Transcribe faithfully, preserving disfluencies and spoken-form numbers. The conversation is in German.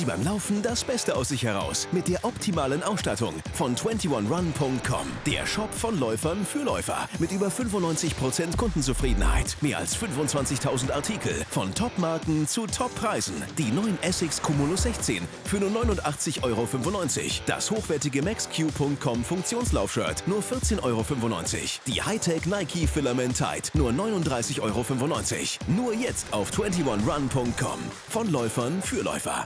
Sie beim Laufen das Beste aus sich heraus mit der optimalen Ausstattung von einundzwanzig run punkt com. Der Shop von Läufern für Läufer mit über fünfundneunzig Prozent Kundenzufriedenheit. Mehr als fünfundzwanzigtausend Artikel von Top-Marken zu Top-Preisen. Die neuen Essex Cumulus sechzehn für nur neunundachtzig Euro fünfundneunzig. Das hochwertige MaxQ Punkt com Funktionslaufshirt nur vierzehn Euro fünfundneunzig. Die Hightech Nike Filament Tight nur neununddreißig Euro fünfundneunzig. Nur jetzt auf einundzwanzig run punkt com. Von Läufern für Läufer.